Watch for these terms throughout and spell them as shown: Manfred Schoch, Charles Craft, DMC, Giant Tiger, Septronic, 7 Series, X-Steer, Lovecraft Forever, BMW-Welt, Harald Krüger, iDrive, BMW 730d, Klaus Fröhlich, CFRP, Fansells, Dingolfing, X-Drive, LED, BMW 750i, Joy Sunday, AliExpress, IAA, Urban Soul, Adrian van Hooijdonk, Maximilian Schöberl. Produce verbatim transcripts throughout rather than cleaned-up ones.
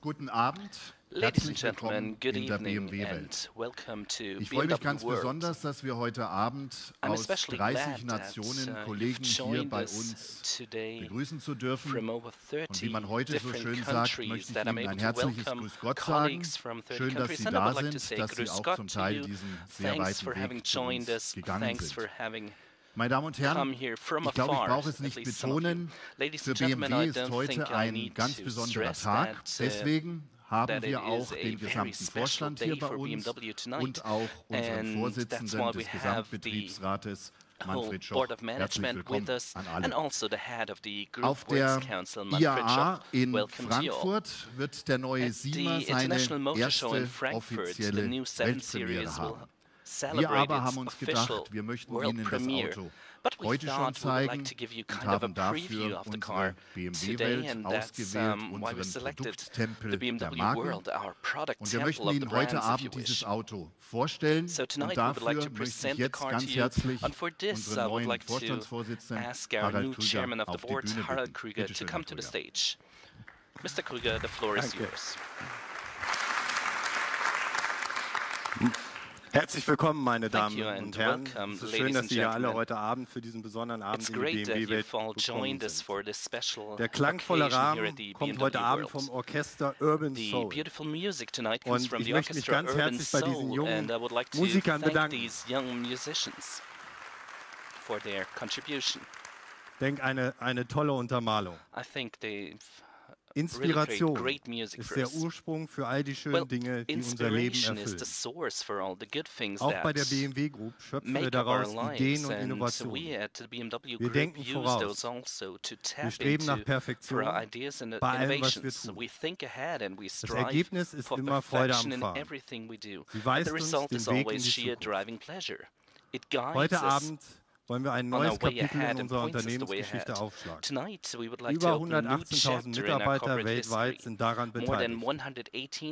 Guten Abend. Ladies and gentlemen, good evening and welcome to B M W Welt. Ich freue mich ganz besonders, dass wir heute Abend aus dreißig Nationen Kollegen hier bei uns begrüßen zu dürfen. Und wie man heute so schön sagt, möchte ich Ihnen ein herzliches Grüß Gott sagen. Schön, dass Sie da sind, dass Sie auch zum Teil diesen sehr weiten Weg zu uns gegangen sind. Meine Damen und Herren, ich glaube, ich brauche es nicht betonen, für B M W ist heute ein ganz besonderer Tag. Deswegen haben wir auch den gesamten Vorstand hier bei uns und auch unseren Vorsitzenden des Gesamtbetriebsrates, Manfred Schoch. Herzlich willkommen an alle. Auf der I A A in Frankfurt wird der neue Siemer seine erste offizielle Weltpremiere haben. Wir aber haben uns gedacht, wir möchten Ihnen das Auto heute schon zeigen und haben dafür unsere B M W-Welt ausgewählt, unseren Produkttempel der Marke. Und wir möchten Ihnen heute Abend dieses Auto vorstellen. Und dafür möchte ich jetzt ganz herzlich unseren neuen Vorstandsvorsitzenden Harald Krüger auf die Bühne bitten. Bitte schön, Mister Krüger, the floor is yours. Herzlich willkommen, meine Damen und Herren. Es ist schön, dass Sie hier alle heute Abend für diesen besonderen Abend in die B M W-Welt gekommen sind. Der klangvolle Rahmen kommt heute Abend vom Orchester Urban Soul. Und ich möchte mich ganz herzlich bei diesen jungen Musikern bedanken. Ich denke, eine, eine tolle Untermalung. Inspiration ist der Ursprung für all die schönen Dinge, die unser Leben erfüllen. Auch bei der B M W Group schöpfen wir daraus Ideen und Innovationen. Wir denken voraus. Wir streben nach Perfektion bei allem, was wir tun. Das Ergebnis ist immer Freude am Fahren. Sie weist uns den Weg in die Zukunft. Heute Abend wollen wir ein neues Kapitel in unserer Unternehmensgeschichte aufschlagen. Über hundertachtzehntausend Mitarbeiter weltweit sind daran beteiligt.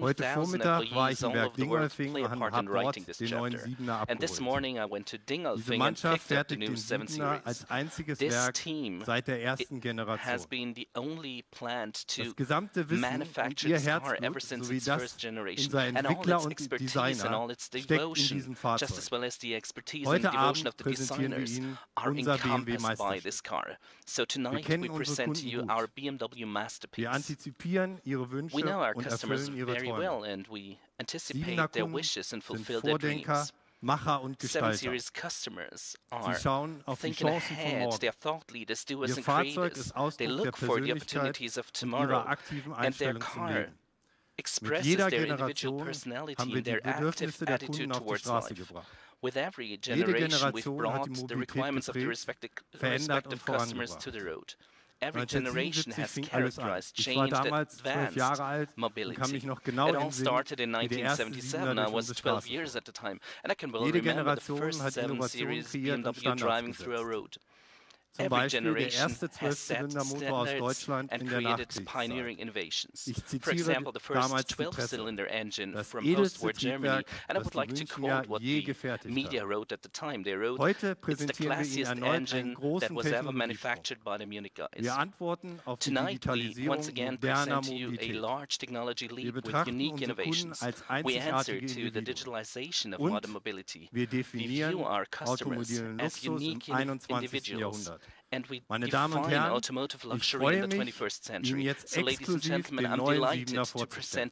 Heute Vormittag war ich im Werk Dingolfing und habe dort den neuen Siebener abgeholt. Diese Mannschaft fertigt den Siebener als einziges Werk seit der ersten Generation. Das gesamte Wissen und ihr Herzblut sowie das unserer Entwickler und Designer steckt in diesem Fahrzeug. Heute Abend präsentieren wir Ihnen are encompassed by this car. So tonight we present you our B M W masterpiece. We know our customers very well and we anticipate their wishes and fulfill their dreams. Macher und Gestalter. Sie schauen auf die Chancen von morgen. Ihr Fahrzeug ist Ausdruck der Persönlichkeit und ihrer aktiven Einstellung zum Leben. Mit jeder Generation haben wir die Bedürfnisse der Kunden auf die Straße gebracht. With every generation, we've brought the requirements of the respective, respective customers to the road. Every generation has characterized, changed, advanced mobility. It all started in nineteen seventy-seven. I was twelve years at the time, and I can well remember the first seven series B M W driving through a road. Zum Beispiel der erste Zwölfzylindermotor aus Deutschland in der Nachkriegszeit. Ich zitiere damals die Presse, das edelste Triebwerk, das die Münchner je gefertigt haben. Heute präsentieren wir Ihnen erneut einen großen Technologiesprung. Wir antworten auf die Digitalisierung moderner Mobilität. Wir betrachten unsere Kunden als einzigartige Individuen. Wir definieren automobilen Luxus im einundzwanzigsten. Jahrhundert. Meine Damen und Herren, ich freue mich, Ihnen jetzt exklusiv den neuen Siebener vorzustellen.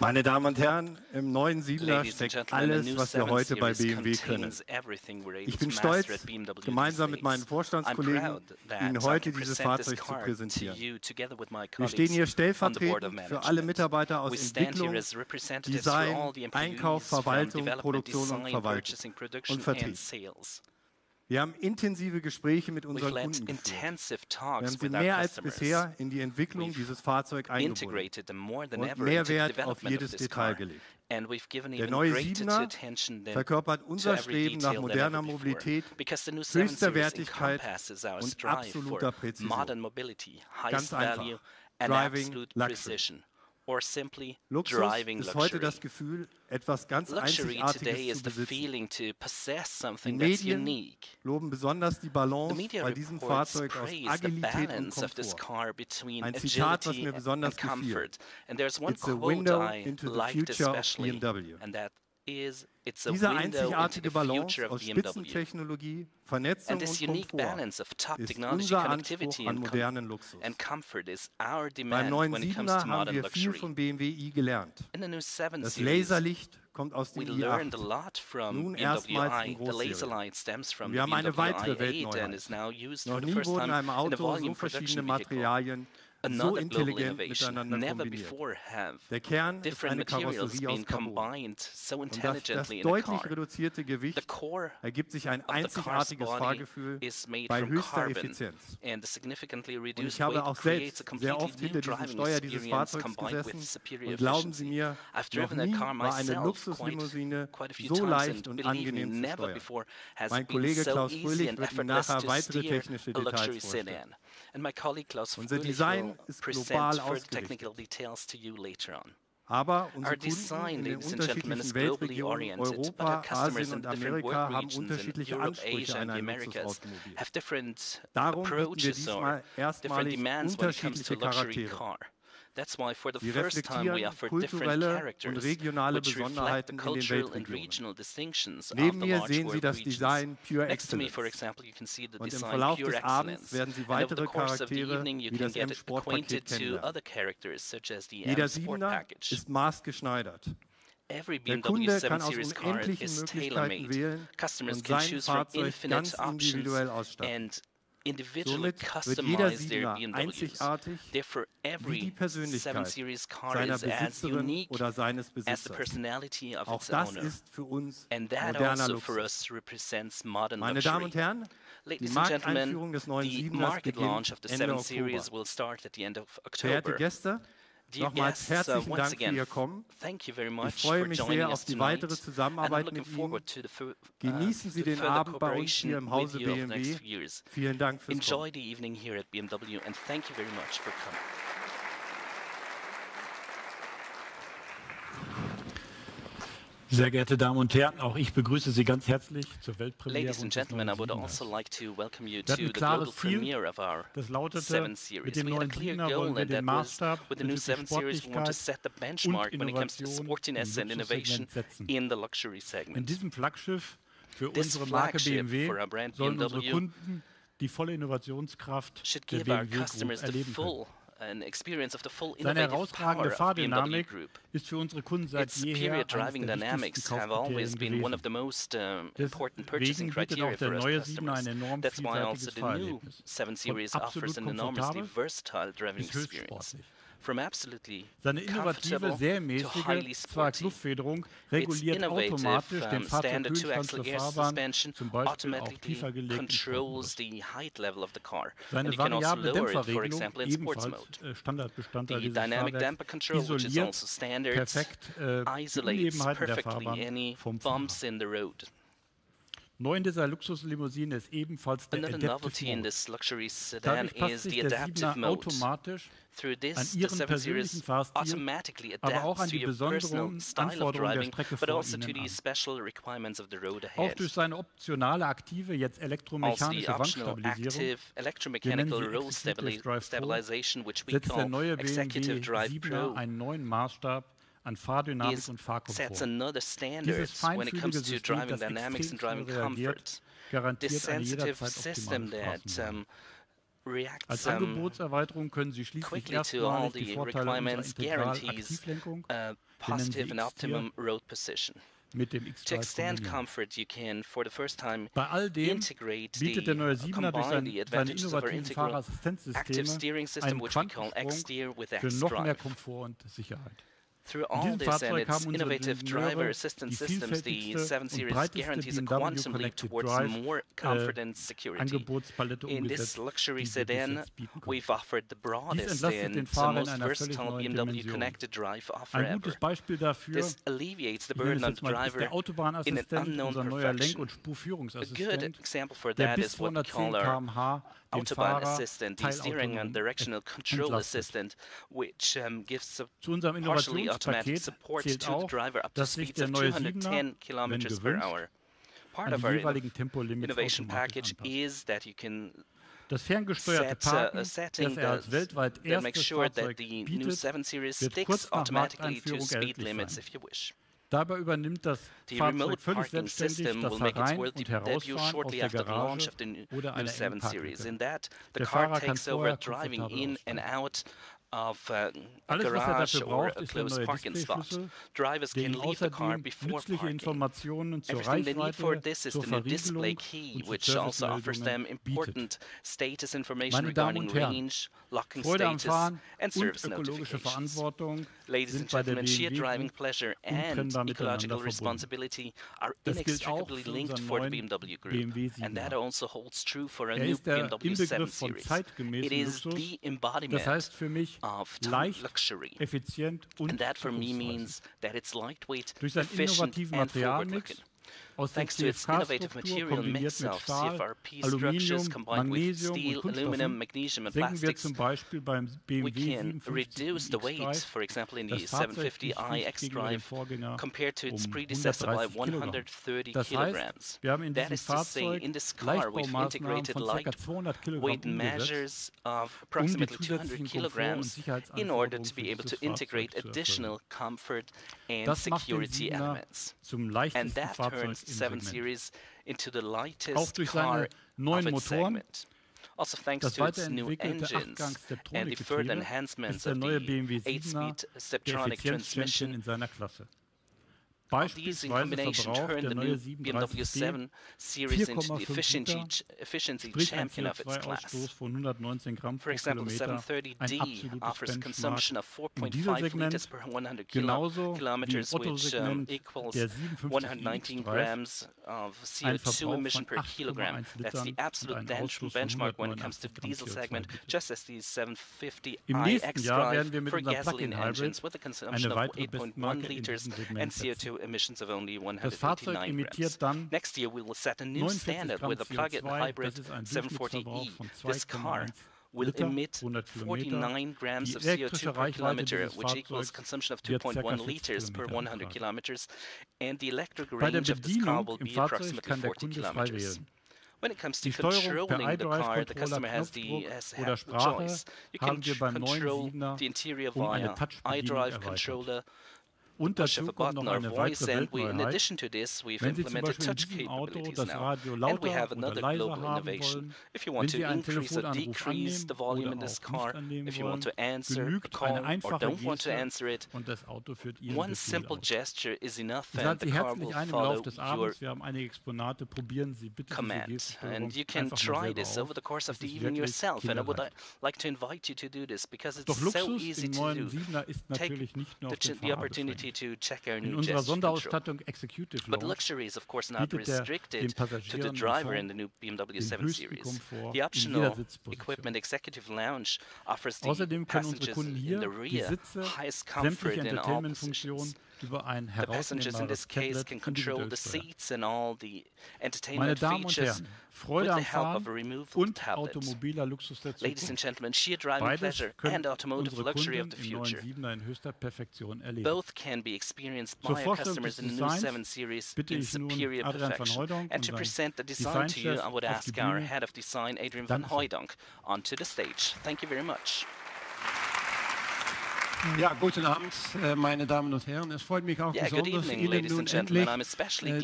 Meine Damen und Herren, im neuen Siebener steckt alles, was wir heute bei B M W können. Ich bin stolz, gemeinsam mit meinen Vorstandskollegen Ihnen heute dieses Fahrzeug zu präsentieren. Wir stehen hier stellvertretend für alle Mitarbeiter aus Entwicklung, Design, Einkauf, Verwaltung, Produktion und Verwaltung und Vertrieb. Wir haben intensive Gespräche mit unseren Kunden geführt. Wir haben sie mehr als bisher in die Entwicklung dieses Fahrzeugs eingebunden und mehr Wert auf jedes Detail gelegt. Der neue Siebener verkörpert unser Streben nach moderner Mobilität, höchster Wertigkeit und absoluter Präzision. Ganz einfach. Driving Luxury. Luxus ist heute das Gefühl, etwas ganz Einzigartiges zu besitzen. Die Medien loben besonders die Balance bei diesem Fahrzeug aus Agilität und Komfort. Ein Zitat, was mir besonders gefiel. It's a window into the future of B M W. Diese einzigartige Balance aus Spitzentechnologie, Vernetzung und Komfort ist unser Anspruch an modernen Luxus. Beim neuen Siebener haben wir viel von B M W i gelernt. Das Laserlicht kommt aus dem i acht, nun erstmals in Großserie. Und wir haben eine weitere Weltneuheit. Noch nie wurden in einem Auto so verschiedene Materialien so intelligent miteinander kombiniert. Der Kern ist eine Karosserie aus Carbon. Und das, das deutlich reduzierte Gewicht ergibt sich ein einzigartiges Fahrgefühl bei höchster Effizienz. Und ich habe auch selbst sehr oft hinter diesem Steuer dieses Fahrzeugs gesessen und glauben Sie mir, noch nie war eine Luxuslimousine so leicht und angenehm zu steuern. Mein Kollege Klaus Fröhlich wird Ihnen nachher weitere technische Details vorstellen. Unser Design ist global ausgerichtet. Aber unsere Kunden in den unterschiedlichen Weltregionen, Europa, Asien und Amerika haben unterschiedliche Ansprüche an ein Luxusautomobil. Darum bieten wir diesmal erstmalig unterschiedliche Charaktere. Wir reflektieren kulturelle und regionale Besonderheiten in den Weltregionen. Neben mir sehen Sie das Design Pure Excellence. Und im Verlauf des Abends werden Sie weitere Charaktere wie das M-Sport-Paket kennenlernen. Jeder Siebener ist maßgeschneidert. Der Kunde kann aus unendlichen Möglichkeiten wählen und sein Fahrzeug ganz individuell ausstatten. Somit wird jeder Siebener einzigartig wie die Persönlichkeit seiner Besitzerin oder seines Besitzers. Auch das ist für uns moderner Luxus. Meine Damen und Herren, die Markteinführung des neuen Siebeners beginnt Ende Oktober. Verehrte Gäste, nochmals herzlichen Dank für Ihr Kommen. Ich freue mich sehr auf die weitere Zusammenarbeit mit Ihnen. Genießen Sie den Abend bei uns hier im Hause B M W. Vielen Dank fürs Kommen. Sehr geehrte Damen und Herren, auch ich begrüße Sie ganz herzlich zur Weltpremiere und des neuen Siebners. Wir hatten ein klares Ziel, das lautete, mit dem neuen Siebener wollen wir den Maßstab für Sportlichkeit und Innovation im Luxussegment setzen. In diesem Flaggschiff für unsere Marke B M W sollen unsere Kunden die volle Innovationskraft der B M W Group erleben können. Seine herausragende Fahrdynamik ist für unsere Kunden seit jeher eines der wichtigsten Kaufkriterien gewesen. Deswegen bietet auch der neue Siebener ein enorm vielseitiges Fahrerlebnis. Von absolut komfortabel bis höchst sportlich. Seine innovative, serienmäßige Zweiachs-Luftfederung reguliert automatisch den Fahrzeugkühlstand zur Fahrbahn, zum Beispiel auf tiefer gelegten Sportmodus. Seine variable Dämpferregelung, ebenfalls Standardbestandteil dieses Fahrwerks, isoliert perfekt die Unebenheiten der Fahrbahn vom Fahrer. Neu in dieser Luxuslimousine ist ebenfalls der Adaptive Modus. Dadurch passt sich der Siebener automatisch an Ihren persönlichen Fahrstil, aber auch an die besonderen Anforderungen der Strecke vor Ihnen an. Auch durch seine optionale aktive, jetzt elektromechanische Wandstabilisierung, wir nennen sie Executive Drive Pro, setzt der neue B M W Siebener einen neuen Maßstab an Fahrdynamik und Fahrkomfort. Dieses feinfühlige System, das extrem reagiert, garantiert eine jederzeit optimale Straßenbahn. Als Angebotserweiterung können Sie schließlich erstmalig die Vorteile unserer Integral-Aktivlenkung, den X-Steer, mit dem X-Drive kombinieren. Bei all dem bietet der neue Siebener durch seine, seine innovativen Fahrerassistenzsysteme einen Quantensprung für noch mehr Komfort und Sicherheit. Through all this and its innovative driver assistance systems, the seven series guarantees a quantum leap towards more comfort and security. In this luxury sedan, we've offered the broadest and the most versatile B M W connected drive offer ever. This alleviates the burden on the driver in an unknown perfection. A good example for that is what we call our Autobahn Assistant, the steering and directional control assistant, which um, gives a partially automatic support to the driver up to speeds of two hundred ten kilometers per hour. Part of our innovation package is that you can set uh, a setting that, that makes sure that the new seven series sticks automatically to speed limits if you wish. Dabei übernimmt das Fahrzeug völlig selbstständig das Herein- und Herausfahren aus der Garage oder einer engen Parklücke. Der Fahrer kann vorher komfortabel aussteigen. Of uh, a garage or a closed parking spot. Drivers can leave the car before parking. Everything they need for this is the new display key, which also offers them important status information regarding range, locking status, and service notifications. Ladies and gentlemen, sheer driving pleasure and ecological responsibility are inextricably linked for the B M W Group, and that also holds true for a new B M W seven series. It is the embodiment of light luxury, effizient und and that for me means that it's lightweight, efficient and forward-looking. Thanks to its innovative material mix of C F R P structures combined with steel, aluminum, magnesium and plastics, we can reduce the weight, for example in the seven fifty i X-Drive, compared to its predecessor by one hundred thirty kilograms. That is to say, in this car we've integrated lightweight measures of approximately two hundred kilograms in order to be able to integrate additional comfort and security elements. And that turns the seven series into the lightest car of its segment. Also thanks to its new engines and the further enhancements of the eight speed Septronic transmission. All these in combination turn the new B M W seven series into the efficiency, efficiency champion of its class. For example, the seven thirty d offers consumption of four point five liters per one hundred kilometers, which um, equals one hundred nineteen grams of C O two emission per kilogram. That's the absolute bench benchmark when it comes to the diesel segment, just as the seven fifty i X-Drive for gasoline engines with a consumption of eight point one liters and C O two emissions of only one hundred eighty-nine grams. Next year we will set a new standard with a plug-in hybrid seven forty e. This car will emit forty-nine grams of C O two per kilometer, which equals consumption of two point one liters per one hundred kilometers, and the electric range of this car will be approximately forty kilometers. When it comes to controlling the car, the customer has the, has the choice. You can control the interior via iDrive controller, und dazu kommt noch eine weitere Weltneuheit. Wenn Sie zum Beispiel in diesem Auto das Radio lauter oder leiser haben wollen, wenn Sie einen Telefonanruf annehmen oder auch nicht annehmen wollen, genügt eine einfache Geste und das Auto führt Ihren Befehl aus. Ich lade Sie herzlich ein im Laufe des Abends, wir haben einige Exponate, probieren Sie bitte diese Geststörung einfach mal selber aus. Das ist wirklich kinderleicht. Doch Luxus im neuen Siebener ist natürlich nicht nur auf dem Fahrrad beschränkt. To check our new gesture. But luxury is of course not restricted to the driver in the new B M W seven series. The optional equipment executive lounge offers the passengers in the rear highest comfort in all positions. The passengers in this case can control the seats and all the entertainment features with the help of a removable tablet. Ladies and gentlemen, sheer driving pleasure and automotive luxury of the future, both can be experienced by our customers in the new seven series in superior perfection. And to present the design to you, I would ask our head of design, Adrian van Hooijdonk, onto the stage. Thank you very much. Ja, guten Abend, meine Damen und Herren. Es freut mich auch yeah, besonders, evening, Ihnen nun endlich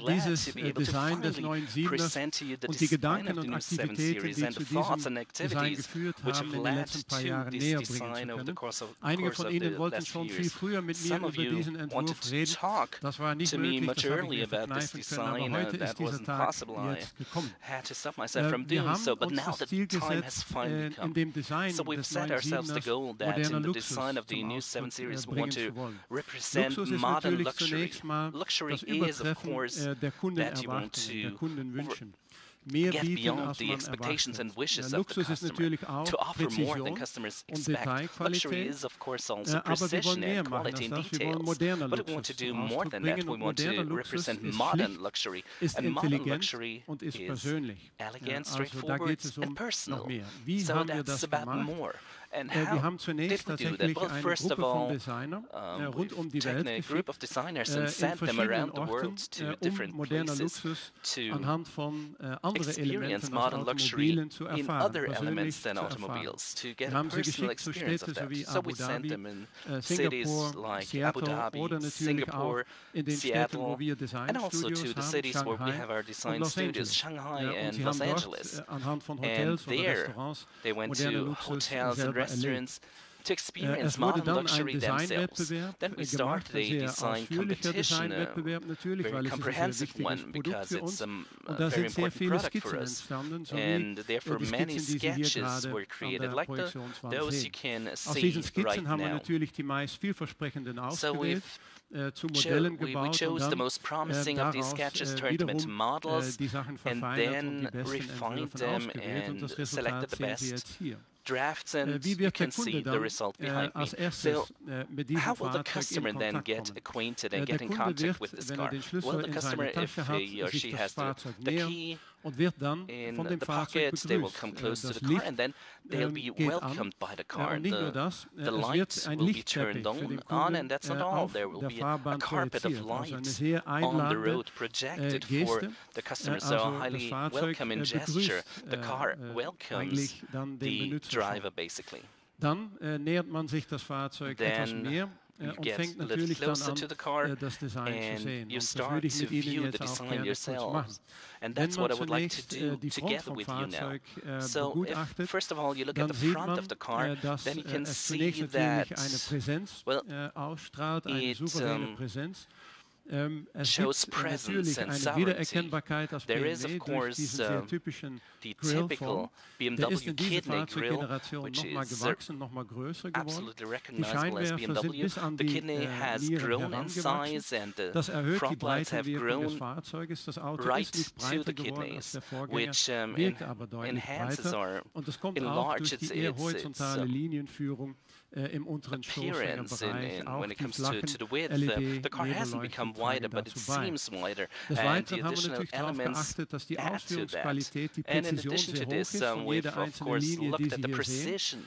dieses Design des neuen Siebeners und die Gedanken und Aktivitäten, die zu diesem Design geführt haben, in den letzten paar Jahren näher bringen zu können. Einige von Ihnen wollten schon viel früher mit mir über diesen Entwurf reden. Das war nicht möglich, das habe ich mir verkneifen können, aber heute ist dieser Tag jetzt gekommen. Wir haben uns das Ziel gesetzt, in dem Design des neuen Siebeners moderner Luxus the new seven Series want to represent modern luxury. Luxury is, of course, that you want to get beyond the expectations and wishes of the customer, to offer more than customers expect. Luxury is, of course, also precision and quality and details. But we want to do more than that. We want to represent modern luxury. And modern luxury is elegant, straightforward, and personal. So that's about more. And how wir haben zunächst tatsächlich well, eine Gruppe von Designern um, rund um die Welt geführt, äh, in verschiedenen Orten, äh, um moderner Luxus anhand von äh, anderen Elementen als Automobilen zu erfahren, persönlich zu erfahren. Wir haben sie geschickt zu Städten sowie Abu Dhabi, äh, Singapur, Seattle oder natürlich auch in den Städten, wo wir Designstudios haben, Shanghai und Los Angeles. Äh, und sie haben dort äh, anhand von Hotels oder Restaurants moderner Luxus selber restaurants to experience modern luxury themselves. Then we start the design competition, a very comprehensive one, because it's a very important product for us. And therefore many sketches were created, like the, those you can see right now. So we've Uh, zu Modellen we, we chose dann, the most promising uh, of these sketches, turned them into models, uh, and then refined them and selected the best drafts, and uh, you can see the result behind uh, me. So, how will the customer then get acquainted and uh, get in contact with this car? Well, the customer, if he or she has the, the key in the pocket, they will come close to the car, and then they'll be welcomed by the car. The, the lights will be turned on, on, and that's not all. There will be a carpet of lights on the road projected for the customers, so a highly welcoming gesture. The car welcomes the driver, basically. Then you get a little closer to the car, and you start to view the design yourself. And that's what I would like to do together with you now. So, if, first of all, you look at the front of the car, then you can see that, well, it um, Um, shows presence and sovereignty. There is, of course, uh, the typical B M W kidney grill, which is uh, absolutely recognizable as B M W. The kidney has grown in size, and the front lights have grown right to the kidneys, which um, en enhances or enlarges its, its um, appearance in, in, when it comes to, to the width. Uh, the car hasn't become wider, but it seems wider, and the additional elements add to that. And in addition to this, um, we've, of course, looked at the precision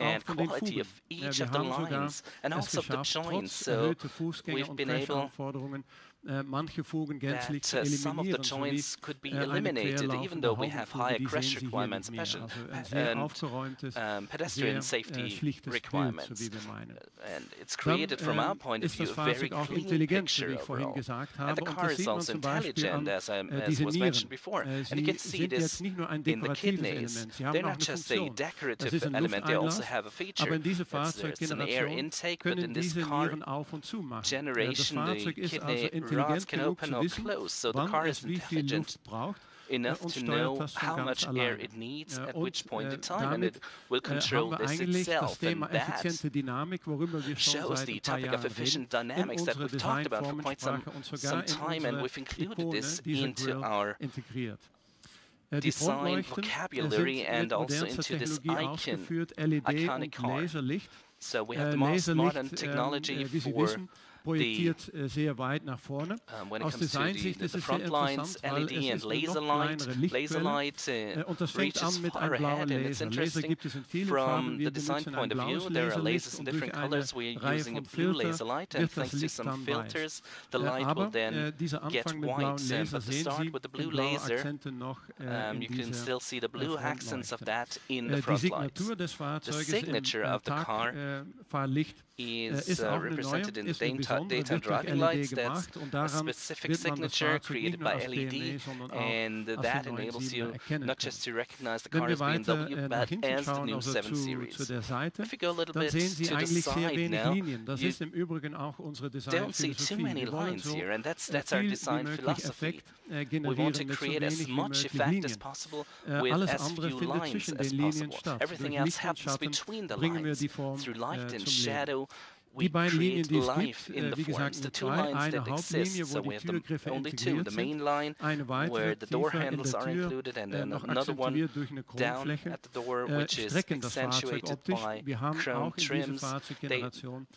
and quality of each of the lines, and also of the joints, so we've been able that uh, some of the joints could be eliminated, even though we have higher crash requirements and um, pedestrian safety requirements. And it's created, from our point of view, a very clean picture overall. And the car is also intelligent, as, I, as was mentioned before. And you can see this in the kidneys. They're not just a decorative element, they also have a feature. It's an air intake, but in this car generation, the kidney rods can open or close, so the car is intelligent enough to know how much air it needs at which point in time, and it will control this itself. And that shows the topic of efficient dynamics that we've talked about for quite some, some time, and we've included this into our design vocabulary and also into this icon, iconic car. So we have the most modern technology for projiziert the, sehr weit nach vorne. Um, when it Aus Designsicht ist es sehr interessant, weil L E D es ist noch kleinere Lichtquelle. Uh, und das fängt an mit einem blauen Laser. Laser gibt es in vielen Farben. Wir benutzen ein blaues Laserlicht und durch eine Reihe von Filtern wird das Licht dann weiß. Aber uh, dieser Anfang mit blauen Laser sehen Sie mit blauen Akzenten noch uh, in dieser Frontleuchte. Die Signatur des Fahrzeuges im Tagfahrlicht is uh, represented in daytime driving lights. That's a specific signature created by L E D, and uh, that enables you not just to recognize the car as B M W, but as the new seven series. If you go a little bit to the side now, you don't see too many lines here, and that's that's our design philosophy. We want to create as much effect as possible with as few lines as possible. Everything else happens between the lines through light and shadow. We create life in the forms. The two lines that exist, so we have the only two, the main line where the door handles are included, and then another one down at the door, which is accentuated by chrome trims. They,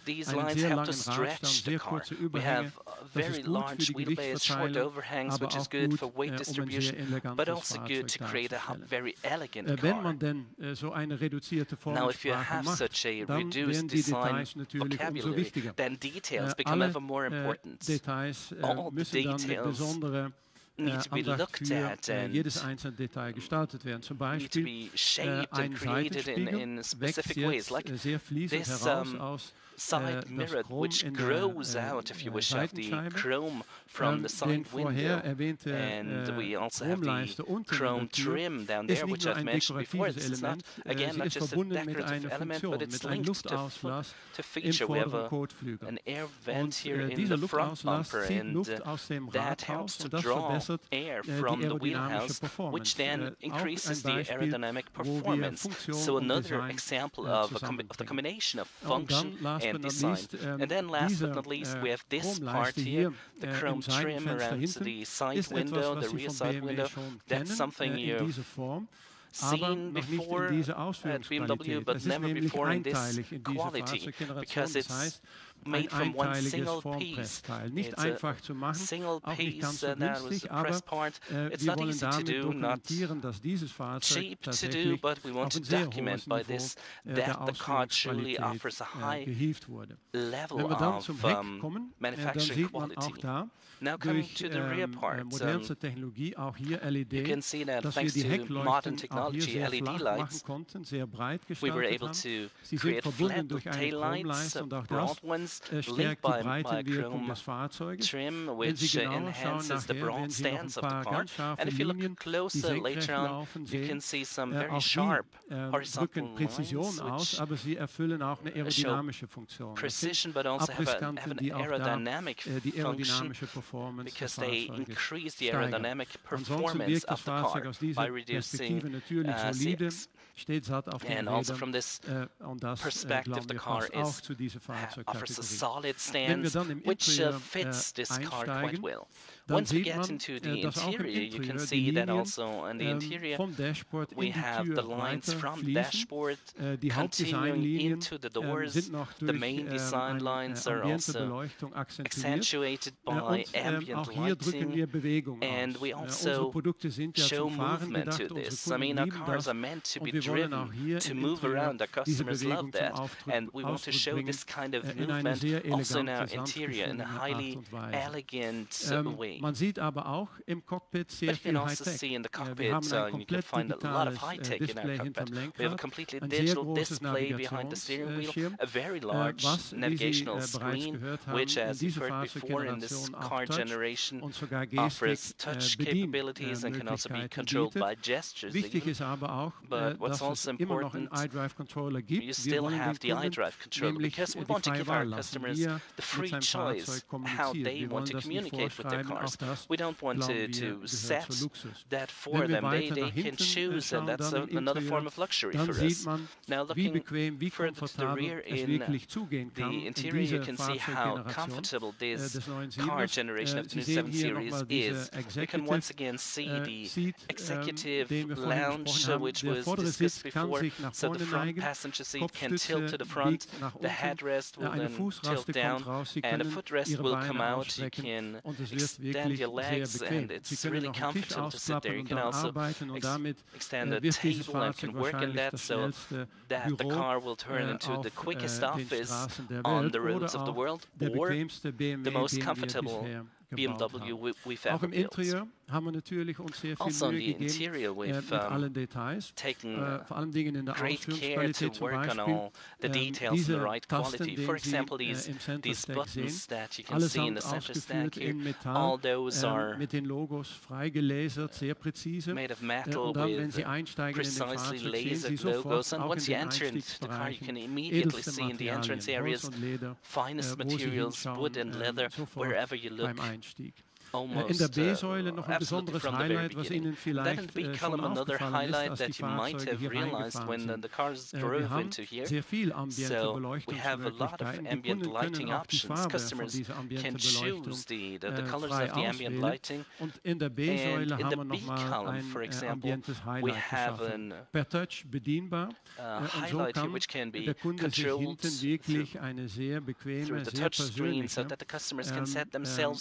these lines have to stretch the car. We have very large wheelbase, short overhangs, which is good for weight distribution, but also good to create a very elegant car. Now, if you have such a reduced design, then details become ever more important. All the details need to be looked at and need to be shaped and created in, in specific ways, like this um, side mirror, which grows out, if you wish, of the chrome from the side window. And we also have the chrome trim down there, which I've mentioned before. It's not, again, not just a decorative element, but it's linked to, to feature. We have a, an air vent here in the front bumper, and uh, that helps to draw air from the wheelhouse, which then increases the aerodynamic performance. So another example of, a com of the combination of function and design. And then last but not least, we have this part here, the chrome trim around the side window, the rear side window. That's something you've seen before at B M W, but never before in this quality, because it's made from one single piece. It's a single piece, and that was the press part. It's not easy to do, not cheap to do, but we want to document by this that the car truly offers a high level of um, manufacturing quality. Now coming to the rear part, um, you can see that thanks to modern technology, L E D lights, we were able to create flat tail lights, broad ones, linked by, by chrome trim, which uh, enhances the broad stance of the car. And if you look closer later on, you can see some very sharp horizontal lines, which show precision, but also have, a, have an aerodynamic function, because they increase the aerodynamic performance of the car by reducing uh, C X. And also from this perspective, the car is, offers a solid stance, which uh, fits this car quite well. Once we get into the interior, you can see that also in the interior we have the lines from dashboard continuing into the doors. The main design lines are also accentuated by ambient lighting, and we also show movement to this. I mean, our cars are meant to be driven, to move around. Our customers love that, and we want to show this kind of movement also in our interior in a highly elegant way. But you can also see in the cockpit, uh, you can find a lot of high-tech in our cockpit. We have a completely digital display behind the steering wheel, a very large navigational screen, which, as you've heard before in this car generation, offers touch capabilities and can also be controlled by gestures. But what's also important, you still have the iDrive controller, because we want to give our customers the free choice how they want to communicate with their cars. We don't want to, to set that for them. They, they can choose, and that's a, another form of luxury for us. Now, looking further to the rear in the interior, you can see how comfortable this car generation of the new seven series is. You can once again see the executive lounge, which was discussed before, so the front passenger seat can tilt to the front, the headrest will then tilt down, and a footrest will come out. You can extend your legs, and it's really comfortable to sit there. You can also ex extend a table and can work in that, so that the car will turn into the quickest office on the roads of the world, or the most comfortable B M W we've ever built. Also in the interior we've um, taken uh, great care to work on all the details in the right quality. For example, these, these buttons that you can see in the center stack here, all those are made of metal with precisely lasered logos, and once you enter into the car you can immediately see in the entrance areas finest materials, wood and leather, wherever you look. Almost, in der B-Säule noch ein besonderes Highlight, was Ihnen vielleicht schon aufgefallen ist, dass die Fahrzeuge hier reingefahren sind. Wir haben sehr viel ambiente Beleuchtungsmöglichkeiten. Die Kunden können auch die Farbe von dieser ambiente Beleuchtung frei auswählen. Und in der B-Säule haben wir nochmal ein ambientes Highlight geschaffen. Per Touch bedienbar. Und so kann der Kunde sich hinten wirklich eine sehr bequeme, sehr persönliche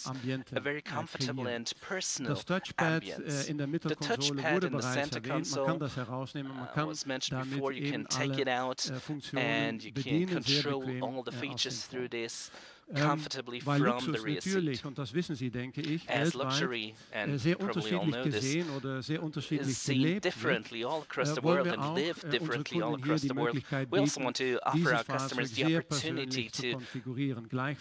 ambiente comfortable and personal ambience. Uh, the touchpad in the center console uh, was mentioned before. You can take it out and you can control all the features through this comfortably from the rear seat. As luxury, and probably all know this, is seen differently all across the world and lived differently all across the world. We also want to offer our customers the opportunity to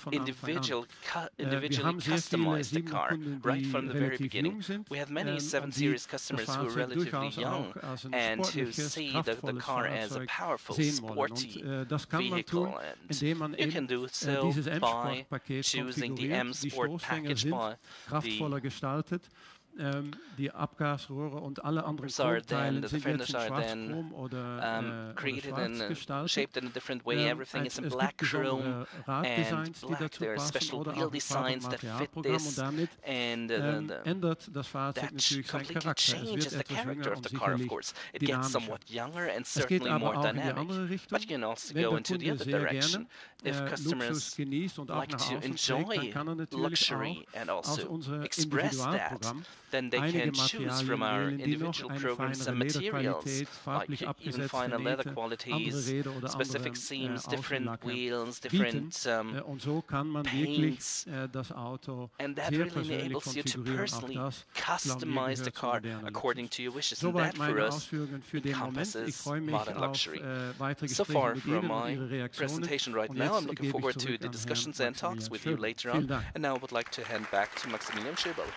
individual cu individually customize the car right from the very beginning. We have many seven series customers who are relatively young and who see the, the car as a powerful, sporty vehicle, and you can do so by choosing the M-Sport package by the Um, die Abgasrohre und alle anderen Teile sind jetzt in Schwarzchrom oder schwarz gestaltet. Es gibt besondere Raddesigns, die dazu passen, oder auch das Fahrrad-Materialprogramm, und damit ähm, ändert das Fahrzeug natürlich seinen Charakter. Es wird etwas jünger und sicherlich dynamischer. Es geht aber auch in die andere Richtung. Wenn der Kunde sehr gerne äh, Luxus genießt und auch nach außen trägt, dann kann er natürlich auch aus unserem Individualprogramm then they can choose from our individual programs and materials. Like you even finer leather qualities, specific seams, different wheels, different um, paints, and that really enables you to personally customize the car according to your wishes, and that for us encompasses modern luxury. So far from my presentation right now, I'm looking forward to the discussions and talks with you later on, and now I would like to hand back to Maximilian Schöberl.